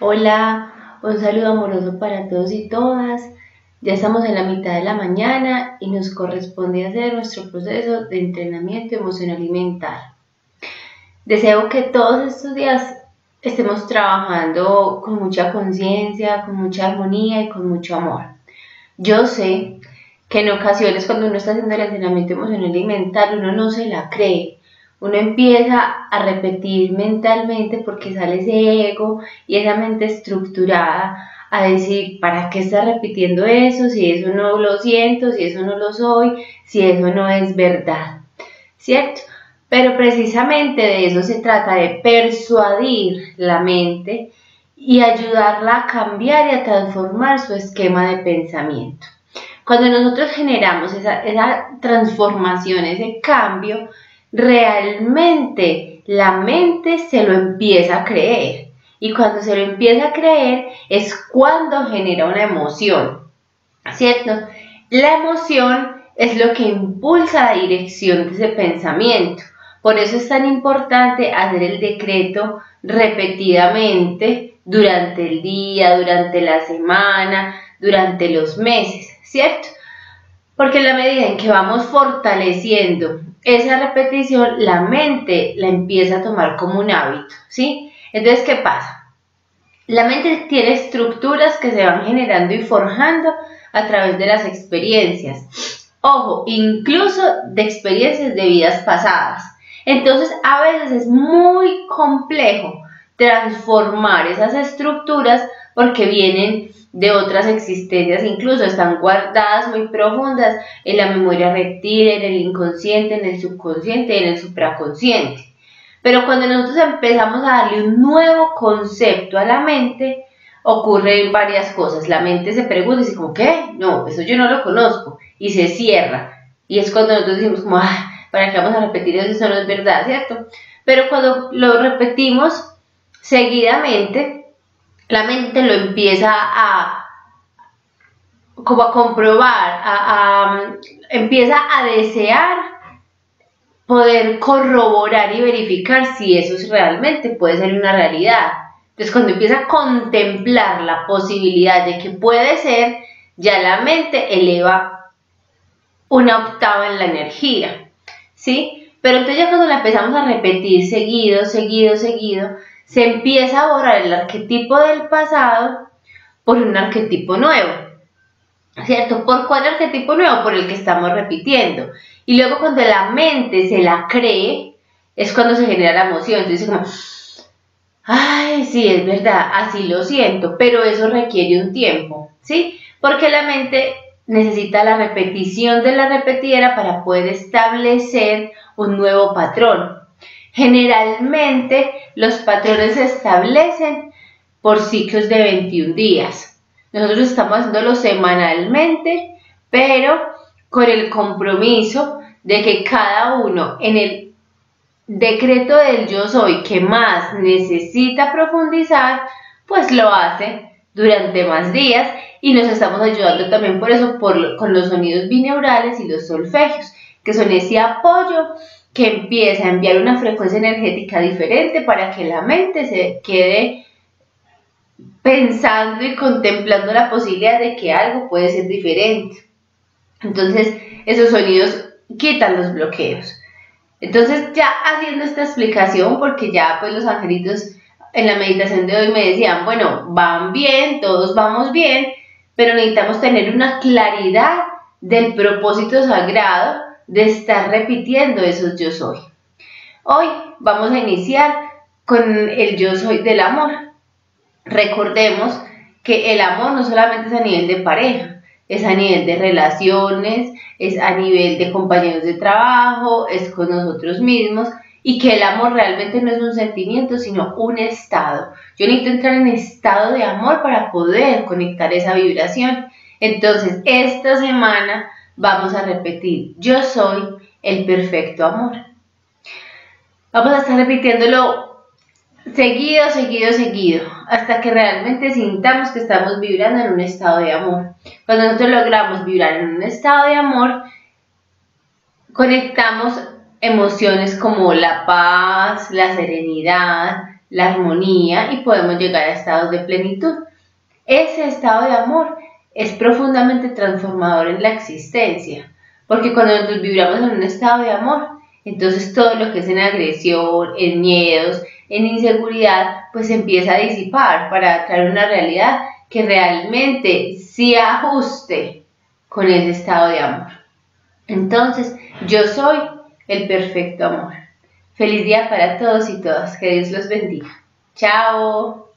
Hola, un saludo amoroso para todos y todas. Ya estamos en la mitad de la mañana y nos corresponde hacer nuestro proceso de entrenamiento emocional y mental. Deseo que todos estos días estemos trabajando con mucha conciencia, con mucha armonía y con mucho amor. Yo sé que en ocasiones cuando uno está haciendo el entrenamiento emocional y mental uno no se la cree. Uno empieza a repetir mentalmente porque sale ese ego y esa mente estructurada a decir, ¿para qué está repitiendo eso? Si eso no lo siento, si eso no lo soy, si eso no es verdad, ¿cierto? Pero precisamente de eso se trata, de persuadir la mente y ayudarla a cambiar y a transformar su esquema de pensamiento. Cuando nosotros generamos esa transformación, ese cambio, realmente la mente se lo empieza a creer, y cuando se lo empieza a creer es cuando genera una emoción, ¿cierto? La emoción es lo que impulsa la dirección de ese pensamiento. Por eso es tan importante hacer el decreto repetidamente durante el día, durante la semana, durante los meses, ¿cierto? Porque en la medida en que vamos fortaleciendo esa repetición, la mente la empieza a tomar como un hábito, ¿sí? Entonces, ¿qué pasa? La mente tiene estructuras que se van generando y forjando a través de las experiencias. Ojo, incluso de experiencias de vidas pasadas. Entonces, a veces es muy complejo transformar esas estructuras porque vienen de otras existencias, incluso están guardadas muy profundas en la memoria reptil, en el inconsciente, en el subconsciente, en el supraconsciente. Pero cuando nosotros empezamos a darle un nuevo concepto a la mente, ocurren varias cosas. La mente se pregunta y dice como, ¿qué? No, eso yo no lo conozco, y se cierra. Y es cuando nosotros decimos como, ¿para qué vamos a repetir eso? Eso no es verdad, ¿cierto? Pero cuando lo repetimos seguidamente, la mente lo empieza a comprobar, empieza a desear poder corroborar y verificar si eso realmente puede ser una realidad. Entonces, cuando empieza a contemplar la posibilidad de que puede ser, ya la mente eleva una octava en la energía, ¿sí? Pero entonces ya cuando la empezamos a repetir seguido, se empieza a borrar el arquetipo del pasado por un arquetipo nuevo, ¿cierto? ¿Por cuál arquetipo nuevo? Por el que estamos repitiendo. Y luego cuando la mente se la cree, es cuando se genera la emoción. Entonces como, ay, sí, es verdad, así lo siento, pero eso requiere un tiempo, ¿sí? Porque la mente necesita la repetición de la repetidera para poder establecer un nuevo patrón. Generalmente los patrones se establecen por ciclos de 21 días. Nosotros estamos haciéndolo semanalmente, pero con el compromiso de que cada uno en el decreto del yo soy que más necesita profundizar, pues lo hace durante más días, y nos estamos ayudando también por eso con los sonidos binaurales y los solfegios, que son ese apoyo que empieza a enviar una frecuencia energética diferente para que la mente se quede pensando y contemplando la posibilidad de que algo puede ser diferente. Entonces, esos sonidos quitan los bloqueos. Entonces, ya haciendo esta explicación, porque ya pues los angelitos en la meditación de hoy me decían, bueno, van bien, todos vamos bien, pero necesitamos tener una claridad del propósito sagrado de estar repitiendo esos yo soy. Hoy vamos a iniciar con el yo soy del amor. Recordemos que el amor no solamente es a nivel de pareja, es a nivel de relaciones, es a nivel de compañeros de trabajo, es con nosotros mismos, y que el amor realmente no es un sentimiento, sino un estado. Yo necesito entrar en estado de amor para poder conectar esa vibración. Entonces, esta semana vamos a repetir, yo soy el perfecto amor. Vamos a estar repitiéndolo seguido, hasta que realmente sintamos que estamos vibrando en un estado de amor. Cuando nosotros logramos vibrar en un estado de amor, conectamos emociones como la paz, la serenidad, la armonía y podemos llegar a estados de plenitud. Ese estado de amor es profundamente transformador en la existencia, porque cuando nosotros vibramos en un estado de amor, entonces todo lo que es en agresión, en miedos, en inseguridad, pues empieza a disipar para traer una realidad que realmente se ajuste con ese estado de amor. Entonces, yo soy el perfecto amor. Feliz día para todos y todas. Que Dios los bendiga. Chao.